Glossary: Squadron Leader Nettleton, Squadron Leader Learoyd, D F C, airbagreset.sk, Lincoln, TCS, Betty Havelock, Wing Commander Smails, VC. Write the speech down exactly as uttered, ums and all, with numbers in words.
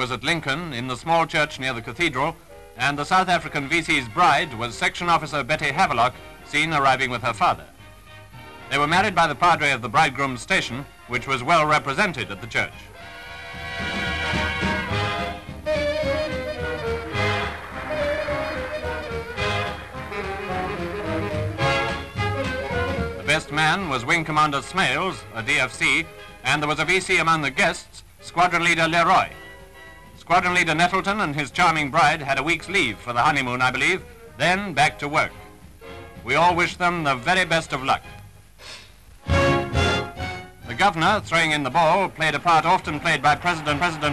was at Lincoln in the small church near the cathedral, and the South African V C's bride was Section Officer Betty Havelock, seen arriving with her father. They were married by the padre of the bridegroom's station, which was well represented at the church. The best man was Wing Commander Smails, a D F C, and there was a V C among the guests, Squadron Leader Learoyd. Squadron Leader Nettleton and his charming bride had a week's leave for the honeymoon, I believe, then back to work. We all wish them the very best of luck. The governor, throwing in the ball, played a part often played by President President